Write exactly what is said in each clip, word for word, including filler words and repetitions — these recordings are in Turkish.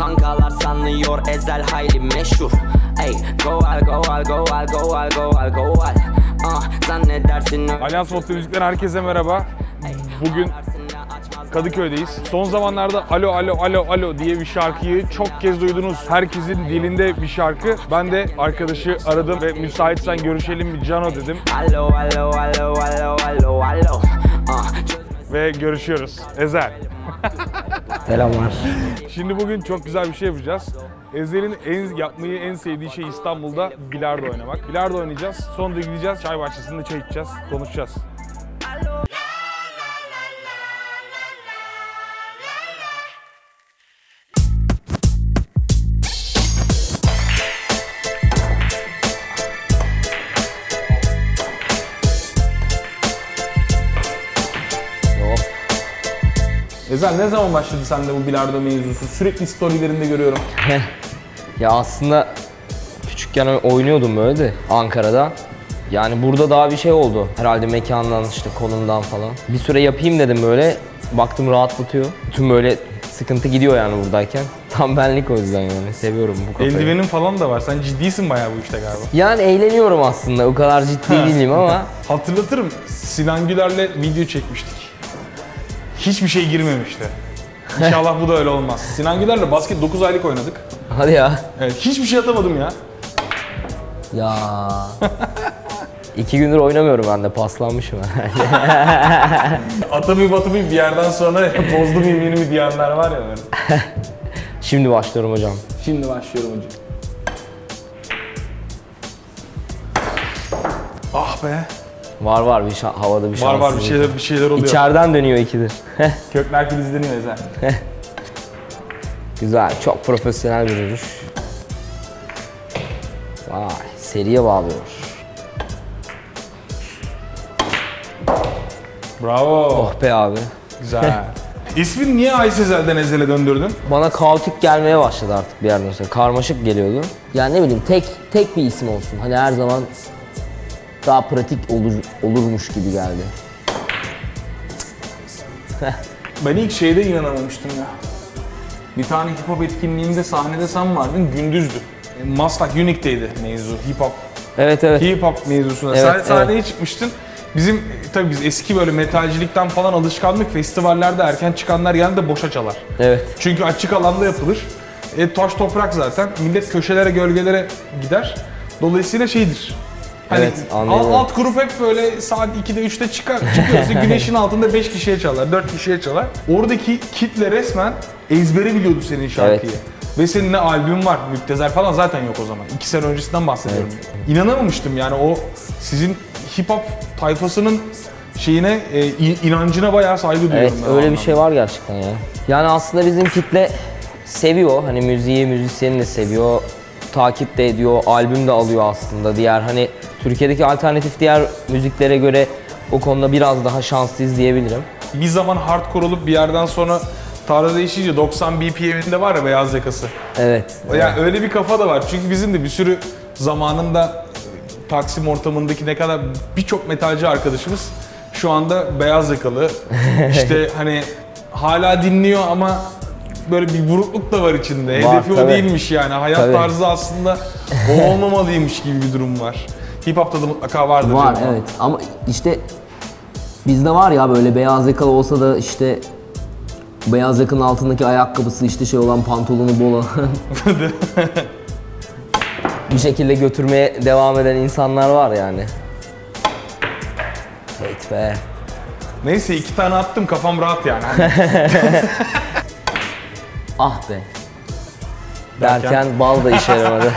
Kankalar sanıyor Ezhel hayli meşhur. Ey go al go al go al go al go al go al. Ah zannedersin. Allianz Mutlu Müzik'ten herkese merhaba. Bugün Kadıköy'deyiz. Son zamanlarda alo alo alo alo diye bir şarkıyı çok kez duydunuz. Herkesin dilinde bir şarkı. Ben de arkadaşı aradım ve müsaitsen görüşelim mi Cano dedim. Alo alo alo alo alo alo. Ah. Ve görüşüyoruz. Ezhel. Selamlar. Şimdi bugün çok güzel bir şey yapacağız. Ezhel'in en, yapmayı en sevdiği şey İstanbul'da bilardo oynamak. Bilardo oynayacağız. Sonra da gideceğiz. Çay bahçesinde çay içeceğiz. Konuşacağız. Ezhel, ne zaman başladı sende bu bilardo mevzusu? Sürekli storylerinde görüyorum. Ya aslında küçükken oynuyordum böyle de Ankara'da. Yani burada daha bir şey oldu. Herhalde mekandan, işte konumdan falan. Bir süre yapayım dedim böyle. Baktım rahatlatıyor. Tüm böyle sıkıntı gidiyor yani buradayken. Tam benlik o yüzden yani. Seviyorum bu kafayı. Eldivenin falan da var. Sen ciddisin bayağı bu işte galiba. Yani eğleniyorum aslında. O kadar ciddi değilim ama. Hatırlatırım. Sinan Güler'le video çekmiştik. Hiçbir şey girmemişti. İnşallah bu da öyle olmaz. Sinan Güler'le basket dokuz aylık oynadık. Hadi ya. Evet, hiçbir şey atamadım ya. Ya. İki gündür oynamıyorum ben de, paslanmışım. Atamayıp atamayıp bir yerden sonra bozdum yeminimi diyenler var ya benim. Şimdi başlıyorum hocam. Şimdi başlıyorum hocam. Ah be. Var var bir havada bir şans. Var var bir şeyler, bir şeyler oluyor. İçeriden dönüyor ikidir. Kökler Filizleniyor Ezhel. Güzel, çok profesyonel bir vuruş. Vay, seriye bağlıyor. Bravo. Oh be abi. Güzel. İsmin niye Ayşe Ezel'den Ezel'e döndürdün? Bana kaotik gelmeye başladı artık bir yerden sonra. Karmaşık geliyordu. Yani ne bileyim, tek tek bir isim olsun. Hani her zaman daha pratik olur, olurmuş gibi geldi. Ben ilk şeyde inanamamıştım ya. Bir tane hip hop etkinliğinde sahnede sen vardın, gündüzdü. Maslak Unique'deydi mevzu, hip hop. Evet evet. Hip hop mevzusuna evet, sahneye evet. Çıkmıştın. Bizim tabii biz eski böyle metalcilikten falan alışkanlık, festivallerde erken çıkanlar yanında boşa çalar. Evet. Çünkü açık alanda yapılır. E, taş toprak zaten, millet köşelere gölgelere gider. Dolayısıyla şeydir. Hani evet, alt, alt grup hep böyle saat ikide üçte çıkar, çıkıyorsa güneşin altında beş kişiye çalar, dört kişiye çalar. Oradaki kitle resmen ezbere biliyordu senin şarkıyı. Evet. Ve senin ne albüm var, Müptezhel falan zaten yok o zaman. iki sene öncesinden bahsediyorum. Evet. İnanamamıştım yani o sizin hip hop tayfasının şeyine, e, inancına bayağı saygı duyuyorum. Evet, öyle anlamda bir şey var gerçekten ya. Yani aslında bizim kitle seviyor, hani müziği, müzisyeni de seviyor. Takip de ediyor, albüm de alıyor aslında. Diğer hani Türkiye'deki alternatif diğer müziklere göre o konuda biraz daha şanslıyız diyebilirim. Bir zaman hardcore olup bir yerden sonra tarla değişince doksan B P M'inde var ya beyaz yakası. Evet. Yani evet, öyle bir kafa da var. Çünkü bizim de bir sürü zamanında Taksim ortamındaki ne kadar birçok metalci arkadaşımız şu anda beyaz yakalı. İşte hani hala dinliyor ama böyle bir burukluk da var içinde. Hedefi o değilmiş yani. Hayat tabii tarzı aslında o olmamalıymış gibi bir durum var. Hip hop'ta da mutlaka vardır. Var canım, evet. Ama işte bizde var ya böyle beyaz yakalı olsa da işte beyaz yakanın altındaki ayakkabısı işte şey olan, pantolonu bol olan bir şekilde götürmeye devam eden insanlar var yani. Evet be. Neyse iki tane attım, kafam rahat yani. Ah be. Derken, Derken bal da işe yaramadı.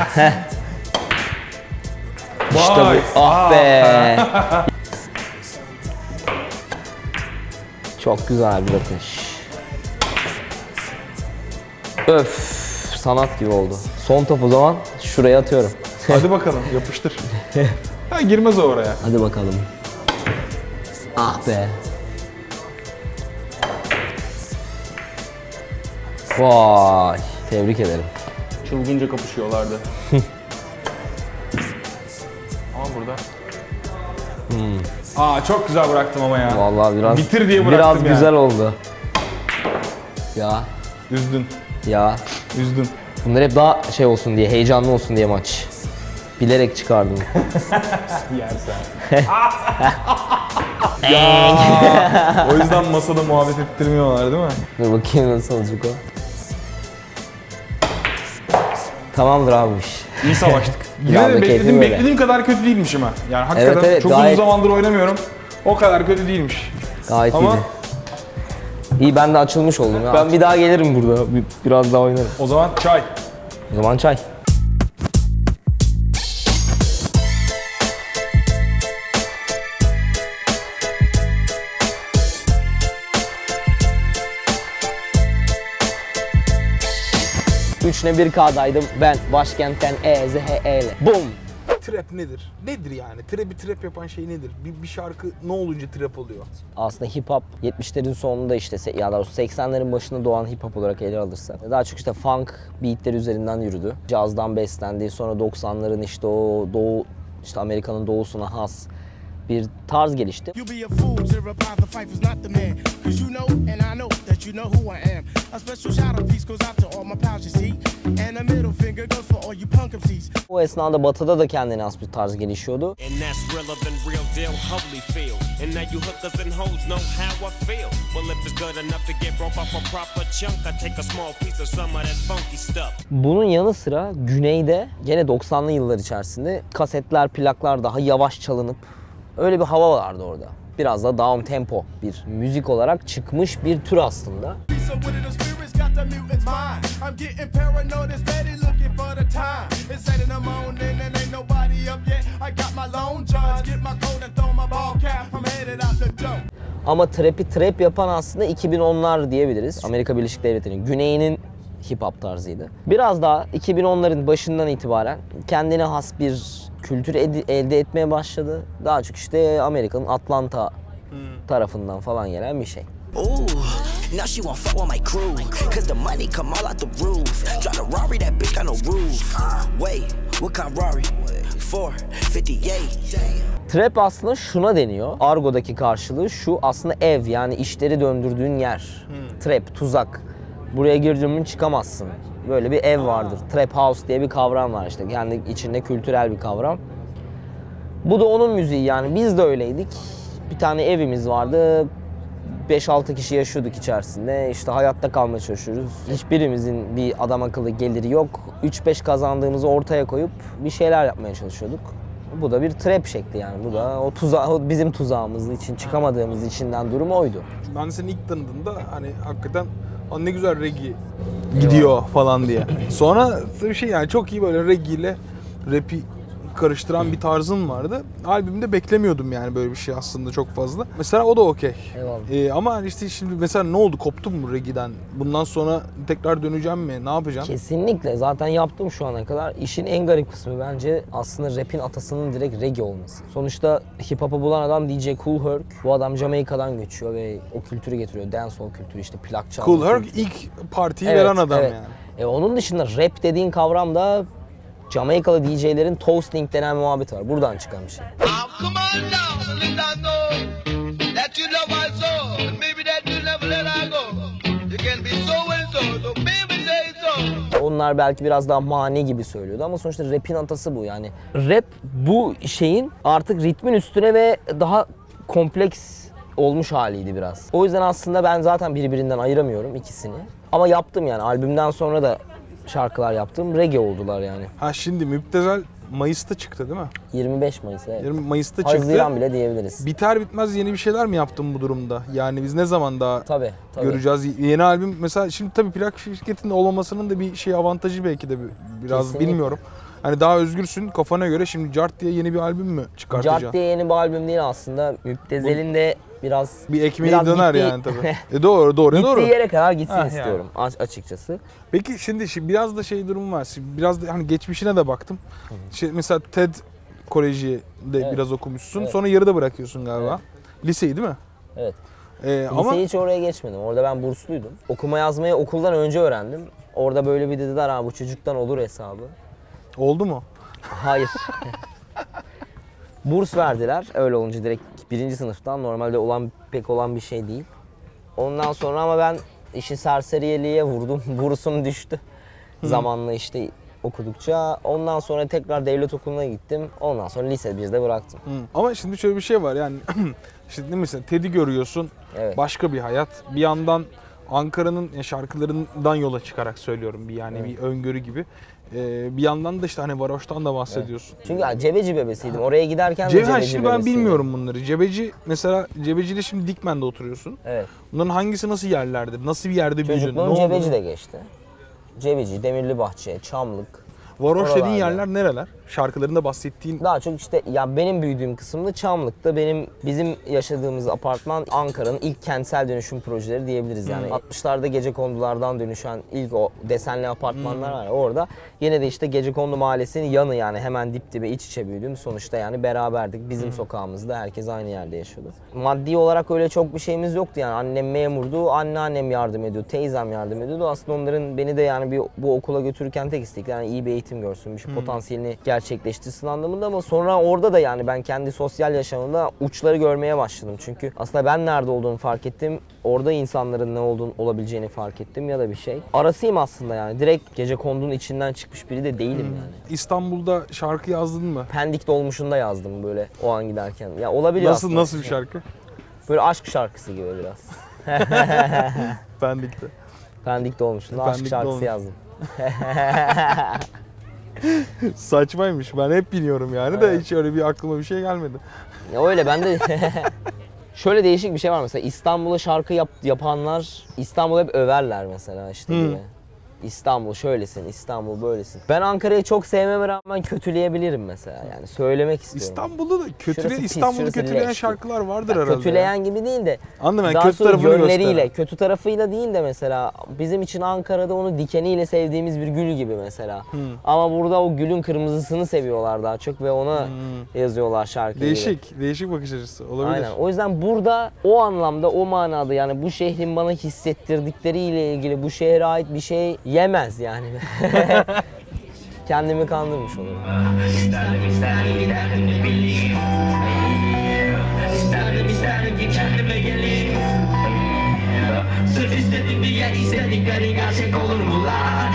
İşte bu. Ah be. Çok güzel bir atış. Öf, sanat gibi oldu. Son topu zaman şuraya atıyorum. Hadi bakalım, yapıştır. Ha, girmez o oraya. Hadi bakalım. Ah be. Vay, tebrik ederim. Çılgınca kapışıyorlardı. Ama burada. Hmm. Aa, çok güzel bıraktım ama ya. Vallahi biraz. Bitir diye bıraktım. Biraz yani güzel oldu. Ya. Üzdün. Ya. Üzdüm. Bunlar hep daha şey olsun diye, heyecanlı olsun diye maç. Bilerek çıkardım. Yersen. Ya. O yüzden masada muhabbet ettirmiyorlar değil mi? Dur bakayım nasıl olacak o. Tamamdır abimiş. İyi savaştık. Yine de beklediğim, beklediğim kadar kötü değilmişim ha. Yani hakikaten evet, evet, çok gayet... uzun zamandır oynamıyorum. O kadar kötü değilmiş. Gayet ama... iyiydi. İyi, ben de açılmış oldum. Ben, ben bir daha gelirim burada. Biraz daha oynarım. O zaman çay. O zaman çay. üç ne bir ka'daydım ben, başkentten Ezhel. Bum! Trap nedir? Nedir yani? Trap'i trap yapan şey nedir? Bir, bir şarkı ne olunca trap oluyor? Aslında hip hop yetmişlerin sonunda işte ya da seksenlerin başında doğan hip hop olarak ele alırsa. Daha çok işte funk beatler üzerinden yürüdü. Cazdan beslendi. Sonra doksanların işte o doğu, işte Amerika'nın doğusuna has bir tarz gelişti. O esnada batıda da kendine has bir tarz gelişiyordu. Bunun yanı sıra güneyde gene doksanlı yıllar içerisinde kasetler, plaklar daha yavaş çalınıp öyle bir hava vardı orada. Biraz da down tempo bir müzik olarak çıkmış bir tür aslında. Ama trap'i trap yapan aslında iki bin onlar diyebiliriz. Amerika Birleşik Devletleri'nin güneyinin hip hop tarzıydı. Biraz daha iki bin onların başından itibaren kendine has bir kültür elde etmeye başladı. Daha çok işte Amerika'nın Atlanta hmm. tarafından falan gelen bir şey. Trap aslında şuna deniyor. Argo'daki karşılığı şu aslında, ev yani işleri döndürdüğün yer. Hmm. Trap, tuzak. Buraya girdiğimin çıkamazsın. Böyle bir ev vardır. Trap house diye bir kavram var işte. Kendi içinde kültürel bir kavram. Bu da onun müziği yani. Biz de öyleydik. Bir tane evimiz vardı. beş altı kişi yaşıyorduk içerisinde. İşte hayatta kalmaya çalışıyoruz. Hiçbirimizin bir adam akıllı geliri yok. üç beş kazandığımızı ortaya koyup bir şeyler yapmaya çalışıyorduk. Bu da bir trap şekli yani. Bu da o tuzağı, bizim tuzağımız için çıkamadığımız içinden durumu oydu. Ben seni ilk tanıdığımda hani hakikaten ne güzel reggae gidiyor falan diye. Sonra bir şey yani çok iyi böyle reggae ile rap'i karıştıran bir tarzın vardı. Albümde beklemiyordum yani böyle bir şey aslında çok fazla. Mesela o da okey. Ee, ama işte şimdi mesela ne oldu? Koptum mu reggae'den? Bundan sonra tekrar döneceğim mi? Ne yapacağım? Kesinlikle. Zaten yaptım şu ana kadar. İşin en garip kısmı bence aslında rap'in atasının direkt reggae olması. Sonuçta hip hop'u bulan adam D J Kool Herc. Bu adam Jamaika'dan göçüyor ve o kültürü getiriyor. Dancehall kültürü, işte plak çalma. Kool Herc ilk partiyi evet, veren adam evet. Yani. E, onun dışında rap dediğin kavram da Jamaikalı D J'lerin toasting denen muhabbeti var. Buradan çıkan bir şey. Onlar belki biraz daha mani gibi söylüyordu ama sonuçta rap'in atası bu yani. Rap bu şeyin artık ritmin üstüne ve daha kompleks olmuş haliydi biraz. O yüzden aslında ben zaten birbirinden ayıramıyorum ikisini. Ama yaptım yani albümden sonra da şarkılar yaptım. Reggae oldular yani. Ha şimdi Müptezhel Mayıs'ta çıktı değil mi? yirmi beş Mayıs evet. yirmi Mayıs'ta Haziran çıktı. Haziran bile diyebiliriz. Biter bitmez yeni bir şeyler mi yaptın bu durumda? Yani biz ne zaman daha tabii, tabii. göreceğiz? Yeni albüm mesela şimdi tabii plak şirketinin olmamasının da bir şey avantajı belki de biraz kesinlikle. Bilmiyorum. Hani daha özgürsün kafana göre, şimdi Cart diye yeni bir albüm mü çıkartacaksın? Cart diye yeni bir albüm değil aslında. Müptezel'in de biraz... Bir ekmeği biraz döner gittiği... yani tabii. E doğru, doğru, gittiği doğru. Gittiği yere kadar gitsin ha, istiyorum yani. Açıkçası. Peki şimdi, şimdi biraz da şey durum var. Şimdi biraz da hani geçmişine de baktım. Şey, mesela TED Koleji'de evet. biraz okumuşsun. Evet. Sonra yarıda bırakıyorsun galiba. Evet. Liseyi değil mi? Evet. Ee, Liseyi ama... hiç oraya geçmedim. Orada ben bursluydum. Okuma yazmayı okuldan önce öğrendim. Orada böyle bir dediler, ha bu çocuktan olur hesabı. Oldu mu? Hayır. Burs verdiler. Öyle olunca direkt birinci sınıftan normalde olan pek olan bir şey değil. Ondan sonra ama ben işi serseriyeliğe vurdum. Bursum düştü. Hı. Zamanla işte okudukça. Ondan sonra tekrar devlet okuluna gittim. Ondan sonra lise birde bıraktım. Hı. Ama şimdi şöyle bir şey var yani. Şimdi ne mesela TED'i görüyorsun. Evet. Başka bir hayat. Bir yandan Ankara'nın şarkılarından yola çıkarak söylüyorum bir yani evet. bir öngörü gibi. Ee, bir yandan da işte hani varoştan da bahsediyorsun. Evet. Çünkü yani Cebeci bebesiydim. Oraya giderken Cebe, de Cebeci şimdi bebesiydim. Ben bilmiyorum bunları. Cebeci mesela Cebeci'de şimdi Dikmen'de oturuyorsun. Evet. Bunların hangisi nasıl yerlerdir? Nasıl bir yerde büyüdün? Çocukluğum Cebeci de geçti. Cebeci, Demirlibahçe, Çamlık. Varoş oralarda. Dediğin yerler nereler? Şarkılarında bahsettiğin... Daha çok işte ya benim büyüdüğüm kısımda Çamlık'ta benim bizim yaşadığımız apartman Ankara'nın ilk kentsel dönüşüm projeleri diyebiliriz yani. Hmm. altmışlarda gecekondulardan dönüşen ilk o desenli apartmanlar hmm. var orada. Yine de işte Gecekondu Mahallesi'nin yanı yani hemen dip dibe iç içe büyüdüm. Sonuçta yani beraberdik. Bizim hmm. sokağımızda herkes aynı yerde yaşadı. Maddi olarak öyle çok bir şeyimiz yoktu yani. Annem memurdu, anneannem yardım ediyordu, teyzem yardım ediyordu. Aslında onların beni de yani bir, bu okula götürürken tek istekleri yani iyi bir eğitim görsün, bir şey hmm. potansiyelini gerçekleştirsin anlamında ama sonra orada da yani ben kendi sosyal yaşamında uçları görmeye başladım. Çünkü aslında ben nerede olduğunu fark ettim. Orada insanların ne olduğunu olabileceğini fark ettim ya da bir şey. Arasıyım aslında yani. Direkt Gecekondunun içinden çıkmış biri de değilim hmm. yani. İstanbul'da şarkı yazdın mı? Pendik dolmuşunda yazdım böyle o an giderken. Ya olabiliyor nasıl, aslında. Nasıl bir şarkı? Böyle aşk şarkısı gibi biraz. Pendik'te. Pendik dolmuşunda aşk şarkısı olmuş. Yazdım. Saçmaymış. Ben hep biliyorum yani evet. de hiç öyle bir aklıma bir şey gelmedi. Ya öyle ben de şöyle değişik bir şey var mesela İstanbul'a şarkı yap, yapanlar İstanbul'u hep överler mesela işte hmm. gibi. İstanbul şöylesin, İstanbul böylesin. Ben Ankara'yı çok sevmeme rağmen kötüleyebilirim mesela yani söylemek istiyorum. İstanbul'u da kötüle İstanbul'u kötüleyen leşti. Şarkılar vardır yani herhalde. Kötüleyen yani. Gibi değil de. Anladım ben kötü tarafını gösteriyor. Kötü tarafıyla değil de mesela bizim için Ankara'da onu dikeniyle sevdiğimiz bir gül gibi mesela. Hmm. Ama burada o gülün kırmızısını seviyorlar daha çok ve ona hmm. yazıyorlar şarkıyı. Değişik, gibi. Değişik bakış açısı olabilir. Aynen. O yüzden burada o anlamda o manada yani bu şehrin bana hissettirdikleriyle ilgili bu şehre ait bir şey yemez yani. Kendimi kandırmış olurum. İsterdim isterdim giderdim de bileyim. İsterdim isterdim ki kendime geleyim. Sırf istedim diye istedikleri gerçek olur mu lan?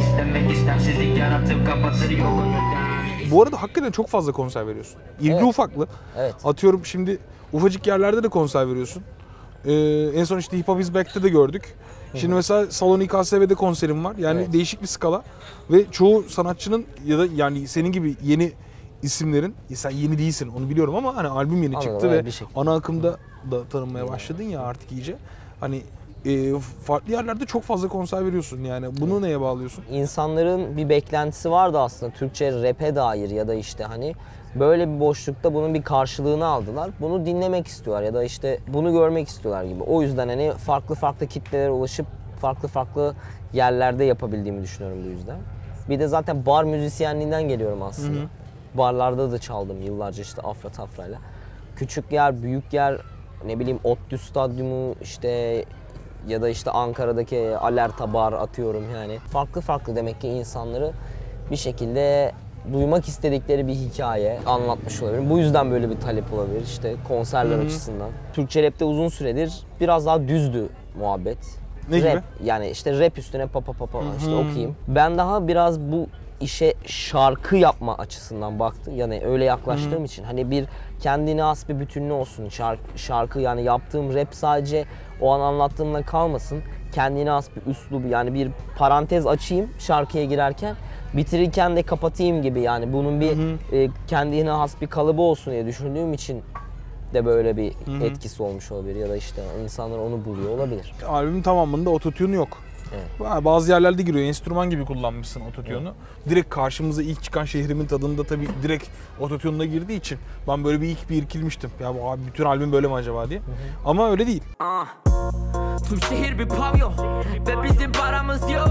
İstemek istemsizlik yaratıp kapatır yolunu. Bu arada hakikaten çok fazla konser veriyorsun. İlgi evet. ufaklı. Evet. Atıyorum şimdi ufacık yerlerde de konser veriyorsun. Ee, en son işte Hip Hop Is Back'te de gördük. Şimdi mesela Saloni K S B'de konserim var. Yani evet. değişik bir skala ve çoğu sanatçının ya da yani senin gibi yeni isimlerin, sen yeni değilsin onu biliyorum ama hani albüm yeni anladım, çıktı ve ana akımda Hı. da tanınmaya başladın ya artık iyice. Hani e, farklı yerlerde çok fazla konser veriyorsun yani bunu Hı. neye bağlıyorsun? İnsanların bir beklentisi vardı aslında Türkçe rap'e dair ya da işte hani böyle bir boşlukta bunun bir karşılığını aldılar. Bunu dinlemek istiyorlar ya da işte bunu görmek istiyorlar gibi. O yüzden hani farklı farklı kitlelere ulaşıp farklı farklı yerlerde yapabildiğimi düşünüyorum bu yüzden. Bir de zaten bar müzisyenliğinden geliyorum aslında. Hı hı. Barlarda da çaldım yıllarca işte afra tafrayla. Küçük yer, büyük yer, ne bileyim ODTÜ Stadyumu işte ya da işte Ankara'daki Alerta Bar atıyorum yani. Farklı farklı demek ki insanları bir şekilde duymak istedikleri bir hikaye anlatmış olabilirim. Bu yüzden böyle bir talep olabilir işte konserler Hı-hı. açısından. Türkçe rap'te uzun süredir biraz daha düzdü muhabbet. Ne rap, gibi? Yani işte rap üstüne papa papa işte okuyayım. Ben daha biraz bu işe şarkı yapma açısından baktım. Yani öyle yaklaştığım Hı-hı. için hani bir kendine has bir bütünlüğü olsun. Şarkı, şarkı yani yaptığım rap sadece o an anlattığımla kalmasın. Kendine has bir üslubu yani bir parantez açayım şarkıya girerken. Bitirirken de kapatayım gibi yani bunun bir hı hı. E, kendine has bir kalıbı olsun diye düşündüğüm için de böyle bir hı hı. etkisi olmuş olabilir ya da işte insanlar onu buluyor olabilir. Albümün tamamında ototune yok. Evet. Bazı yerlerde giriyor, enstrüman gibi kullanmışsın ototune'u. Evet. Direkt karşımıza ilk çıkan şehrimin tadında tabii direkt ototune'la girdiği için ben böyle bir ilk bir irkilmiştim. Ya bu abi bütün albüm böyle mi acaba diye. Hı hı. Ama öyle değil. Ah. Tüm şehir bir pavyon ve bizim paramız yok.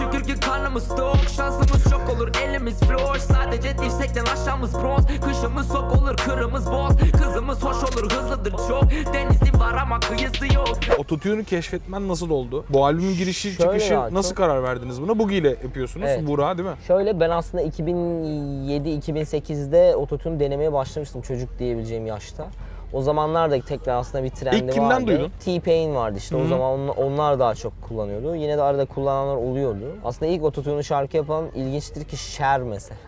Şükür ki karnımız tok, şansımız çok olur, elimiz floş. Sadece dirsekten aşağımız bronz, kışımız sok olur, kırımız boz. Kızımız hoş olur, hızlıdır çok, denizi var ama kıyısı yok. Ototune'u keşfetmen nasıl oldu? Bu albümün girişi, şöyle çıkışı ya, nasıl çok... karar verdiniz buna? Boogie ile yapıyorsunuz, evet. Buğra değil mi? Şöyle ben aslında iki bin yedi iki bin sekizde ototune denemeye başlamıştım çocuk diyebileceğim yaşta. O zamanlar da tekrar aslında bir trendi vardı. İlk kimden vardı. Duydun? T-Pain vardı işte. Hı -hı. O zaman onlar daha çok kullanıyordu. Yine de arada kullananlar oluyordu. Aslında ilk ototune'u şarkı yapan ilginçtir ki Şer mesela.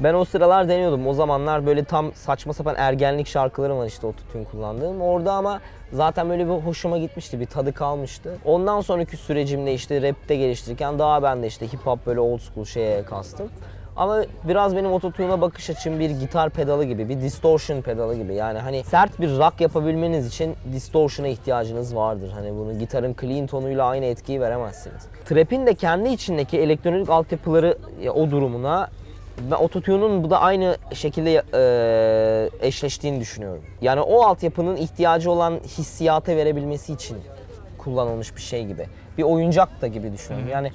Ben o sıralar deniyordum. O zamanlar böyle tam saçma sapan ergenlik şarkılarım var işte ototune kullandığım. Orada ama zaten böyle bir hoşuma gitmişti, bir tadı kalmıştı. Ondan sonraki sürecimde işte rapte geliştirirken daha ben de işte hip hop böyle old school şeye kastım. Ama biraz benim ototune'a bakış açım bir gitar pedalı gibi, bir distortion pedalı gibi. Yani hani sert bir rock yapabilmeniz için distortion'a ihtiyacınız vardır. Hani bunu gitarın clean tonuyla aynı etkiyi veremezsiniz. Trap'in de kendi içindeki elektronik altyapıları o durumuna ben ototune'un bu da aynı şekilde e, eşleştiğini düşünüyorum. Yani o altyapının ihtiyacı olan hissiyata verebilmesi için kullanılmış bir şey gibi. Bir oyuncak da gibi düşünüyorum. Hı-hı. Yani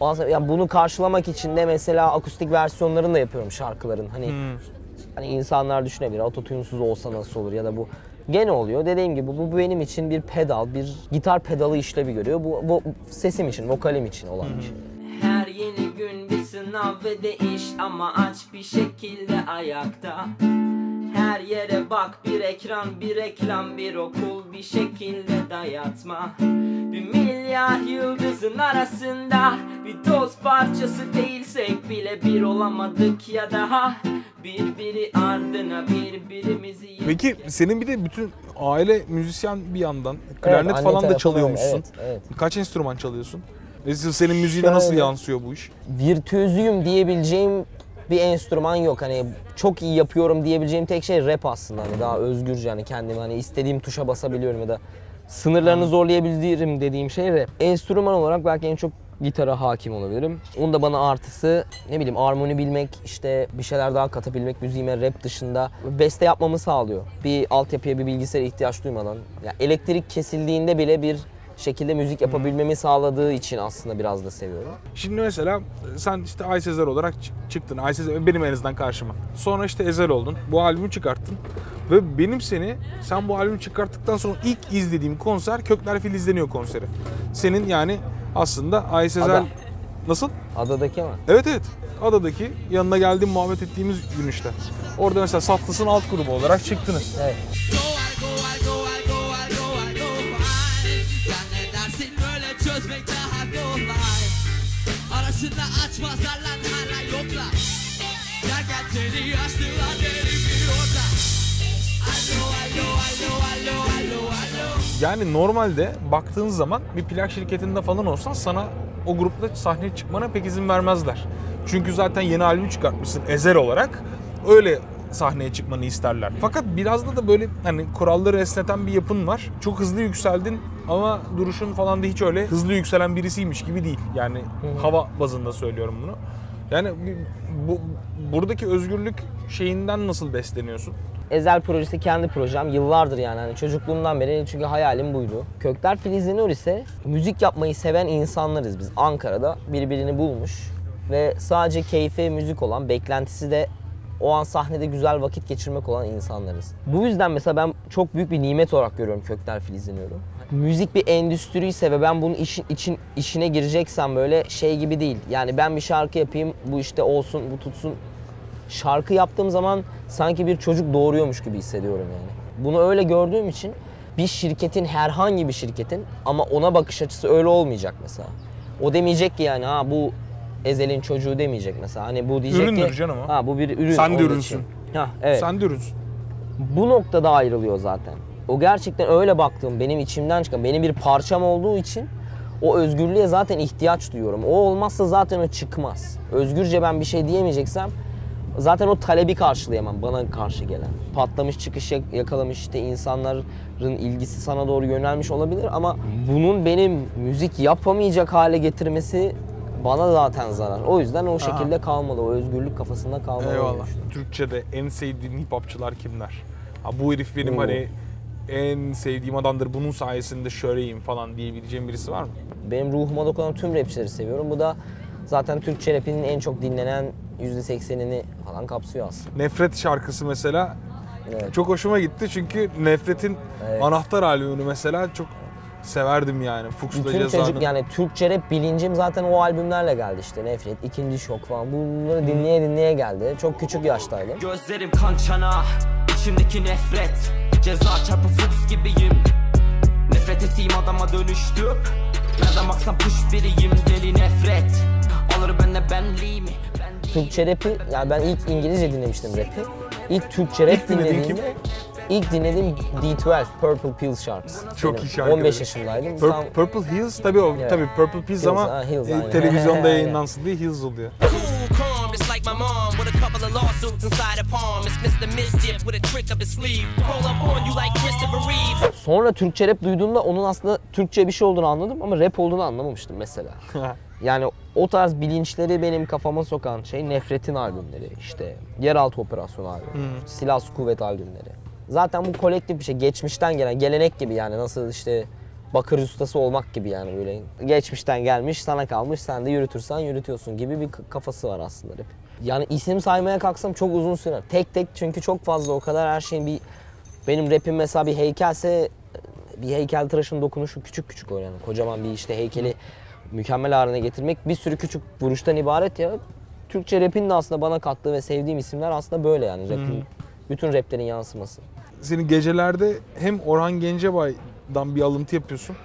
aslında, yani bunu karşılamak için de mesela akustik versiyonlarını da yapıyorum şarkıların. Hani, hani insanlar düşünebilir, ototune'suz olsa nasıl olur ya da bu gene oluyor. Dediğim gibi bu benim için bir pedal, bir gitar pedalı işlevi görüyor. Bu, bu sesim için, vokalim için olan bir şey. Her yeni gün bir sınav ve değiş ama aç bir şekilde ayakta. Her yere bak, bir ekran, bir reklam, bir okul bir şekilde dayatma. Bir milyar yıldızın arasında bir toz parçası değilsek bile bir olamadık ya daha birbiri ardına birbirimizi... Peki senin bir de bütün aile müzisyen bir yandan, klarnet evet, falan da çalıyormuşsun. Evet, evet. Kaç enstrüman çalıyorsun? Senin müziğine şöyle, nasıl yansıyor bu iş? Virtüözüyüm diyebileceğim bir enstrüman yok. Hani çok iyi yapıyorum diyebileceğim tek şey rap aslında. Hani daha özgürce hani kendimi hani istediğim tuşa basabiliyorum ya da sınırlarını zorlayabilirim dediğim şey rap. Enstrüman olarak belki en çok gitara hakim olabilirim. Onun da bana artısı ne bileyim armoni bilmek, işte bir şeyler daha katabilmek müziğime rap dışında. Beste yapmamı sağlıyor. Bir altyapıya, bir bilgisayara ihtiyaç duymadan. Ya elektrik kesildiğinde bile bir şekilde müzik yapabilmemi hmm. sağladığı için aslında biraz da seviyorum. Şimdi mesela sen işte Ay Sezer olarak çıktın. Ay Sezer benim en azından karşıma. Sonra işte Ezhel oldun. Bu albümü çıkarttın. Ve benim seni, sen bu albümü çıkarttıktan sonra ilk izlediğim konser Kökler Filizleniyor konseri. Senin yani aslında Ay Sezer... Ada. Nasıl? Adadaki mi? Evet evet. Adadaki yanına geldiğim, muhabbet ettiğimiz gün işte. Orada mesela Satlısın alt grubu olarak çıktınız. Evet. Yani normalde baktığın zaman bir plak şirketinde falan olsan sana o grupta sahneye çıkmana pek izin vermezler. Çünkü zaten yeni albüm çıkartmışsın Ezhel olarak, öyle sahneye çıkmanı isterler. Fakat biraz da da böyle hani kuralları esneten bir yapın var. Çok hızlı yükseldin ama duruşun falan da hiç öyle hızlı yükselen birisiymiş gibi değil. Yani hmm. hava bazında söylüyorum bunu. Yani bu buradaki özgürlük şeyinden nasıl besleniyorsun? Ezhel projesi kendi projem. Yıllardır yani hani çocukluğumdan beri çünkü hayalim buydu. Kökler Filizleniyor ise müzik yapmayı seven insanlarız biz. Ankara'da birbirini bulmuş ve sadece keyfi müzik olan, beklentisi de o an sahnede güzel vakit geçirmek olan insanlarız. Bu yüzden mesela ben çok büyük bir nimet olarak görüyorum Kökler Filizleniyor'u. Müzik bir endüstriyse ve ben bunun işin, için, işine gireceksem böyle şey gibi değil. Yani ben bir şarkı yapayım, bu işte olsun, bu tutsun. Şarkı yaptığım zaman sanki bir çocuk doğuruyormuş gibi hissediyorum yani. Bunu öyle gördüğüm için bir şirketin, herhangi bir şirketin ama ona bakış açısı öyle olmayacak mesela. O demeyecek ki yani ha bu Ezhel'in çocuğu demeyecek mesela. Hani bu diyecek üründür ki canım ha bu bir ürün. Sen de ürünsün. Ha, evet. Sen de ürünsün. Bu noktada ayrılıyor zaten. O gerçekten öyle baktığım, benim içimden çıkan, benim bir parçam olduğu için o özgürlüğe zaten ihtiyaç duyuyorum. O olmazsa zaten o çıkmaz. Özgürce ben bir şey diyemeyeceksem zaten o talebi karşılayamam, bana karşı gelen. Patlamış, çıkış yakalamış, işte insanların ilgisi sana doğru yönelmiş olabilir ama bunun benim müzik yapamayacak hale getirmesi bana zaten zarar. O yüzden o şekilde Aha. kalmalı, o özgürlük kafasında kalmalı. Eyvallah. Türkçe'de en sevdiğin hip hopçılar kimler? Ha, bu herif benim hmm. hani en sevdiğim adamdır, bunun sayesinde şöyleyim falan diyebileceğim birisi var mı? Benim ruhuma dokunan tüm rapçileri seviyorum. Bu da zaten Türkçe rapinin en çok dinlenen yüzde seksenini falan kapsıyor aslında. Nefret şarkısı mesela evet. çok hoşuma gitti çünkü Nefret'in evet. Anahtar albümünü mesela çok severdim yani. Fuchs'la Ceza'nın. Türk, yani Türkçe rap bilincim zaten o albümlerle geldi işte. Nefret, İkinci Şok falan. Bunları dinleye dinleye geldi. Çok küçük yaştaydım. Gözlerim kan çanağı, içimdeki nefret. Ceza çarpı Fuchs gibiyim. Nefret ettiğim adama dönüştüm. Nereden baksan puş biriyim, deli nefret. Alır benle benliğimi. Türkçe rapi, yani ben ilk İngilizce dinlemiştim rapi. İlk Türkçe rap dinlediğimde, ilk dinlediğim D on iki, Purple Pills şarkısı. Çok iyi şarkı. on beş yaşındaydım. Pur Tam... Purple Hills tabii o, evet. Tabii Purple Pills, Pills ama ha, Hills, e, televizyonda yayınlansın diye Hills oluyor. Sonra Türkçe rap duyduğumda onun aslında Türkçe bir şey olduğunu anladım ama rap olduğunu anlamamıştım mesela. Yani o tarz bilinçleri benim kafama sokan şey Nefret'in albümleri, işte Yeraltı Operasyon albümleri, hmm. Silah Su Kuvvet albümleri. Zaten bu kolektif bir şey, geçmişten gelen gelenek gibi yani, nasıl işte bakır ustası olmak gibi yani, böyle geçmişten gelmiş, sana kalmış, sen de yürütürsen yürütüyorsun gibi bir kafası var aslında hep. Yani isim saymaya kalksam çok uzun sürer. Tek tek, çünkü çok fazla, o kadar her şeyin bir... Benim rapim mesela bir heykelse, bir heykeltıraşın dokunuşu küçük küçük o yani. Kocaman bir işte heykeli mükemmel haline getirmek bir sürü küçük vuruştan ibaret ya. Türkçe rapin de aslında bana kattığı ve sevdiğim isimler aslında böyle yani. Rapin, hmm. bütün raplerin yansıması. Senin gecelerde hem Orhan Gencebay'dan bir alıntı yapıyorsun,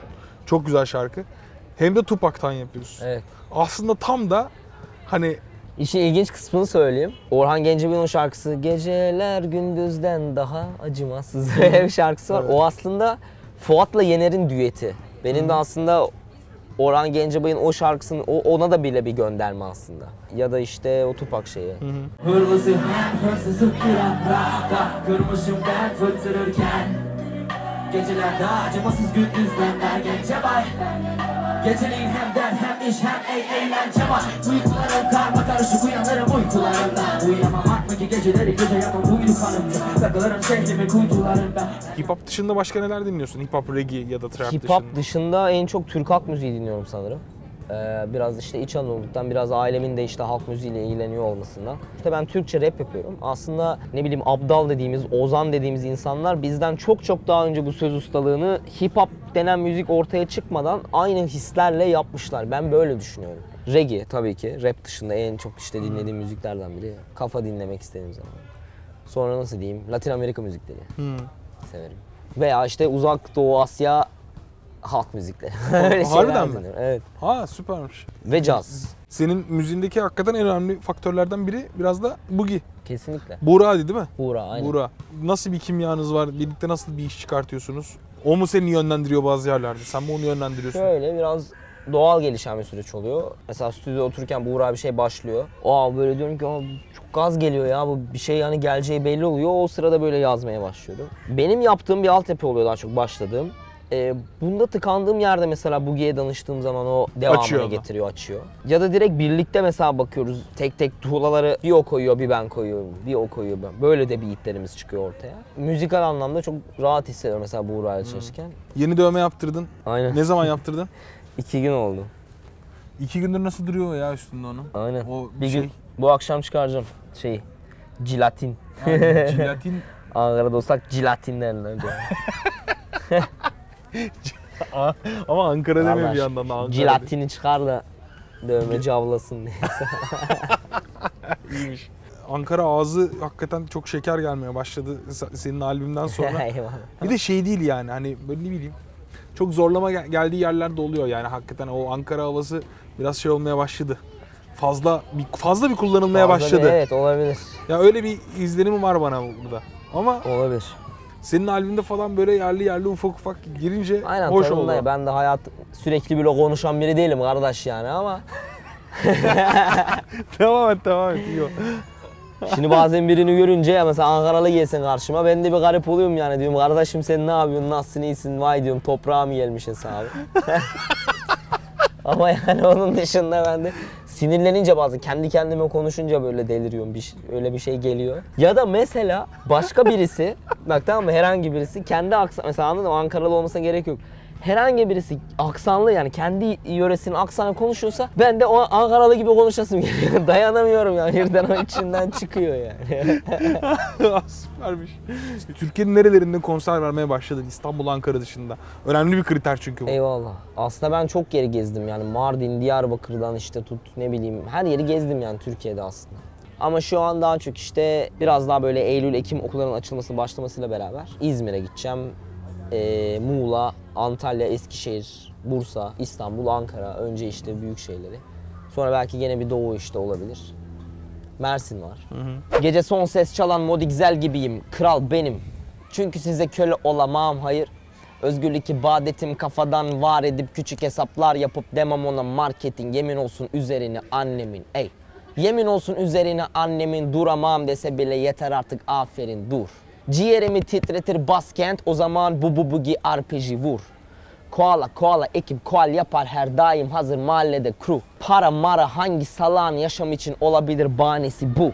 çok güzel şarkı, hem de Tupac'tan yapıyorsun. Evet. Aslında tam da hani... İşin ilginç kısmını söyleyeyim. Orhan Gencebay'ın şarkısı "Geceler gündüzden daha acımasız" bir şarkısı var. Evet. O aslında Fuat'la Yener'in düeti. Benim hmm. de aslında Orhan Gencebay'ın o şarkısının ona da bile bir gönderme aslında. Ya da işte o Tupac şeyi. Hırlısı hem hırsızım kıran rahta, kırmışım ben fırtırırken. Geceler daha acımasız gündüzden der Gencebay. Geceliğin hem der hem iş hem ey eğlence var. Uykularım karma karışık, uyanırım uykularımdan. Uyuyamam artık ki geceleri gece yapam uyukanımca. Takılırım şehrimi kuytularımdan. Hip hop dışında başka neler dinliyorsun? Hip hop, reggae ya da trap dışında? Hip hop dışında en çok Türk halk müziği dinliyorum sanırım. Ee, biraz işte İç Anadolu'dan, biraz ailemin de işte halk müziğiyle ilgileniyor olmasından. İşte ben Türkçe rap yapıyorum. Aslında ne bileyim Abdal dediğimiz, Ozan dediğimiz insanlar bizden çok çok daha önce bu söz ustalığını hip hop denen müzik ortaya çıkmadan aynı hislerle yapmışlar. Ben böyle düşünüyorum. Reggae tabii ki rap dışında en çok işte dinlediğim hmm. müziklerden biri. Kafa dinlemek istediğim zaman. Sonra nasıl diyeyim? Latin Amerika müzikleri hmm. severim. Veya işte Uzak Doğu Asya halk müzikleri. Harbiden mi? Evet. Ha, süpermiş. Ve caz. Senin müziğindeki hakikaten en önemli faktörlerden biri biraz da Boogie. Kesinlikle. Buğra değil mi? Buğra, aynen. Buğra. Nasıl bir kimyanız var? Birlikte nasıl bir iş çıkartıyorsunuz? O mu seni yönlendiriyor bazı yerlerde? Sen mi onu yönlendiriyorsun? Şöyle biraz doğal gelişen bir süreç oluyor. Mesela stüdyoda otururken Buğra bir şey başlıyor. Aa, böyle diyorum ki çok gaz geliyor ya, bu bir şey yani geleceği belli oluyor. O sırada böyle yazmaya başlıyorum. Benim yaptığım bir altyapı oluyor daha çok başladığım. Ee, bunda tıkandığım yerde mesela Boogie'ye danıştığım zaman o devamını açıyor getiriyor, da. açıyor. Ya da direkt birlikte mesela bakıyoruz, tek tek tuğlaları bir o koyuyor, bir ben koyuyorum, bir o koyuyor, ben. Böyle de bir beatlerimiz çıkıyor ortaya. Müzikal anlamda çok rahat hissediyorum mesela Buğra'yla çalışırken. Hmm. Yeni dövme yaptırdın. Aynen. Ne zaman yaptırdın? İki gün oldu. İki gündür nasıl duruyor ya üstünde onu? Aynen. O bir şey... gün, bu akşam çıkaracağım şeyi, jilatin. Aynen, jilatin. Ankara'da olsak jilatinlerle. Ama Ankara deme bir yandan da Ankara. Jilatini çıkar da dövmeci avlasın diye. İyiymiş. Ankara ağzı hakikaten çok şeker gelmeye başladı senin albümden sonra. Bir de şey değil yani, hani böyle ne bileyim, çok zorlama gel geldiği yerler de oluyor yani, hakikaten o Ankara havası biraz şey olmaya başladı. Fazla bir, fazla bir kullanılmaya fazla başladı. Bir, evet, olabilir. Ya öyle bir izlenimi var bana burada. Ama olabilir. Senin albümde falan böyle yerli yerli ufak ufak girince aynen, hoş oldu. Aynen, ben de hayat sürekli böyle konuşan biri değilim kardeş yani ama. Tamam et, tamam et. Şimdi bazen birini görünce ya, mesela Ankaralı gelsin karşıma, ben de bir garip oluyorum yani, diyorum kardeşim sen ne yapıyorsun, nasılsın, iyisin, vay diyorum toprağa mı gelmişsin abi. Ama yani onun dışında ben de sinirlenince bazen kendi kendime konuşunca böyle deliriyorum, bir şey, öyle bir şey geliyor. Ya da mesela başka birisi, bak tamam mı, herhangi birisi kendi aksan, mesela anladın mı, Ankaralı olmasına gerek yok. herhangi birisi aksanlı, yani kendi yöresinin aksanı konuşuyorsa ben de o Ankaralı gibi konuşasım geliyor. Dayanamıyorum yani, birden içinden çıkıyor yani. Süpermiş. İşte Türkiye'nin nerelerinde konser vermeye başladın İstanbul, Ankara dışında? Önemli bir kriter çünkü bu. Eyvallah. Aslında ben çok yeri gezdim yani, Mardin, Diyarbakır'dan işte tut ne bileyim, her yeri gezdim yani Türkiye'de aslında. Ama şu an daha çok işte biraz daha böyle Eylül, Ekim okulların açılması başlamasıyla beraber İzmir'e gideceğim. Ee, Muğla, Antalya, Eskişehir, Bursa, İstanbul, Ankara. Önce işte büyük şeyleri. Sonra belki gene bir doğu işte olabilir. Mersin var. Hı hı. Gece son ses çalan Modixel gibiyim. Kral benim. Çünkü size köle olamam, hayır. Özgürlük ibadetim, kafadan var edip küçük hesaplar yapıp demem ona marketin. Yemin olsun üzerine annemin. Ey. Yemin olsun üzerine annemin, duramam dese bile yeter artık, aferin dur. Ciğerimi titretir Baskent, o zaman bu bu Boogie R P G vur. Koala koala ekip koal yapar her daim, hazır mahallede crew. Para mara hangi salan yaşam için olabilir bahanesi bu.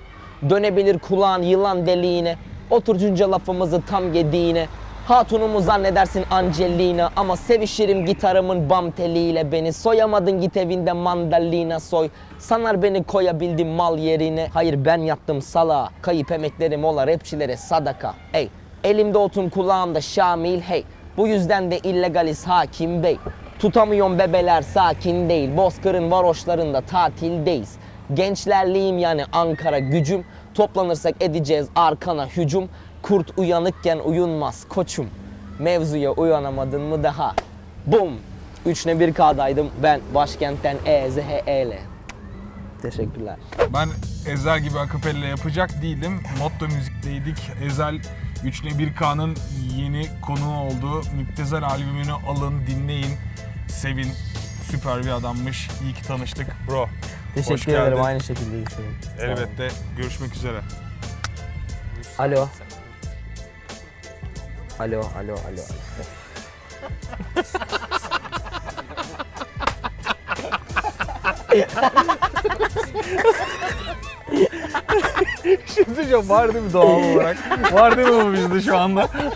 Dönebilir kulağın yılan deliğine, otur cünce lafımızı tam yediğine. Hatunumu zannedersin Angelina, ama sevişirim gitarımın bam teliyle beni. Soyamadın git evinde mandalina soy, sanar beni koyabildim mal yerine. Hayır ben yattım salağa, kayıp emeklerim ola rapçilere sadaka. Ey, elimde otun kulağımda Şamil hey, bu yüzden de illegaliz hakim bey. Tutamıyorum bebeler sakin değil, bozkırın varoşlarında tatildeyiz. Gençlerliyim yani Ankara gücüm, toplanırsak edeceğiz arkana hücum. Kurt uyanıkken uyunmaz koçum, mevzuya uyanamadın mı daha? Bum! üç ne bir ka'daydım ben, başkentten Ezhel'e. Teşekkürler. Ben Ezhel gibi akapella yapacak değildim. Motto müzikteydik. Ezhel üç ne bir ka'nın yeni konuğu olduğu Müptezhel albümünü alın, dinleyin, sevin. Süper bir adammış. İyi ki tanıştık bro. Teşekkür ederim. Aynı şekilde iyi sevin. Elbette. Görüşmek üzere. Alo. Alo, alo, alo. Şimdi şu an var değil mi doğal olarak? Var değil mi bu bizde şu anda?